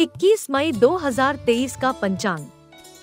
21 मई 2023 का पंचांग।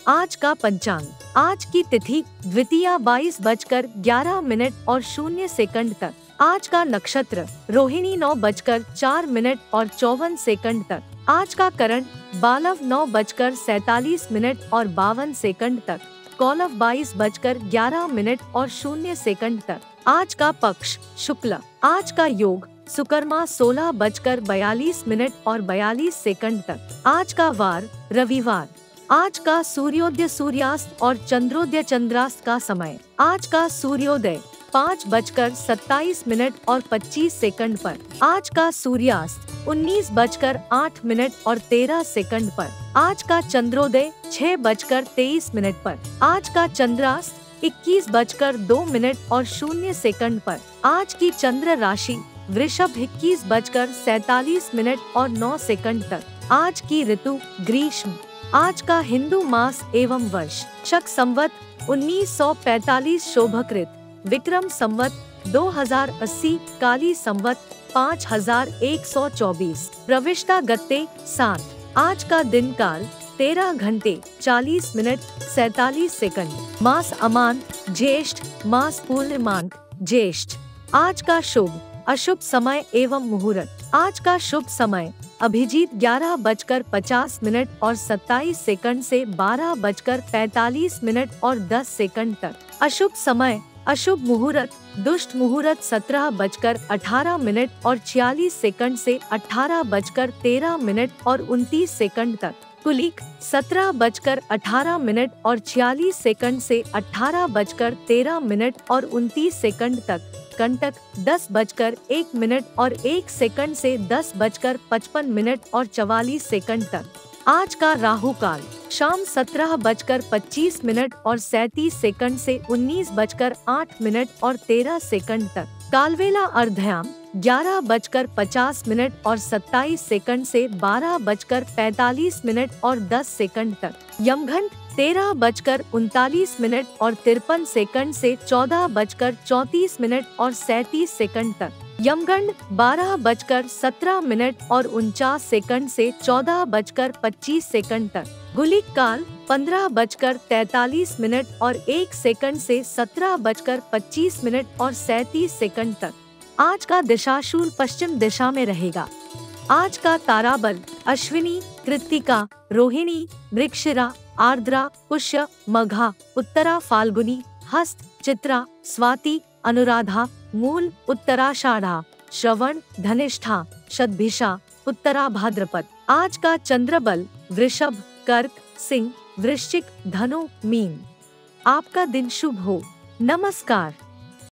आज का पंचांग, आज की तिथि द्वितीया 22:11 और 0 सेकंड तक। आज का नक्षत्र रोहिणी 9:04 तक। आज का करण बालव 9:47 और 52 सेकंड तक। कौलव 22:11 और 0 सेकंड तक। आज का पक्ष शुक्ल। आज का योग सुकर्मा 16:42 और 42 सेकंड तक। आज का वार रविवार। आज का सूर्योदय सूर्यास्त और चंद्रोदय चंद्रास्त का समय। आज का सूर्योदय 5:27 और 25 सेकंड पर। आज का सूर्यास्त 19:08 और 13 सेकंड पर। आज का चंद्रोदय 6:23 पर। आज का चंद्रास्त 21:02 और 0 सेकंड पर। आज की चंद्र राशि वृषभ 21:47 और 9 सेकंड तक। आज की ऋतु ग्रीष्म। आज का हिंदू मास एवं वर्ष शक संवत 1945 शोभक ऋत, विक्रम संवत 2080, काली संवत 5124, प्रविष्टा गत्ते 7। आज का दिन काल 13 घंटे 40 मिनट 47 सेकंड। मास अमान ज्येष्ठ, मास पूर्णिमांक ज्येष्ठ। आज का शुभ अशुभ समय एवं मुहूर्त। आज का शुभ समय अभिजीत 11:50 और 27 सेकंड से 12:45 और 10 सेकंड तक। अशुभ समय अशुभ मुहूर्त दुष्ट मुहूर्त 17:18 और 46 सेकंड से 18:13 और 29 सेकंड तक। कुलीक 17:18 और 46 सेकंड से 18:13 और 29 सेकंड तक। कंटक 10:01 और 1 सेकंड से 10:55 और 44 सेकंड तक। आज का राहु काल शाम 17:25 और 37 सेकंड से 19:08 और 13 सेकंड तक। कालवेला अर्धयाम 11:50 और 27 सेकंड से 12:45 और 10 सेकंड तक। यमघंट 13:39 और 53 सेकंड से 14:34 और 37 सेकंड तक। यमगंड 12:17 और 49 सेकंड से 14:25 सेकंड तक। गुलिक काल 15:43 और 1 सेकंड से 17:25 और 37 सेकंड तक। आज का दिशाशूल पश्चिम दिशा में रहेगा। आज का ताराबल अश्विनी, कृत्तिका, रोहिणी, मृगशिरा, आर्द्रा, पुष्य, मघा, उत्तरा फाल्गुनी, हस्त, चित्रा, स्वाति, अनुराधा, मूल, उत्तराषाढ़ा, श्रवण, धनिष्ठा, शतभिषा, उत्तरा भाद्रपद। आज का चंद्रबल वृषभ, कर्क, सिंह, वृश्चिक, धनु, मीन। आपका दिन शुभ हो। नमस्कार।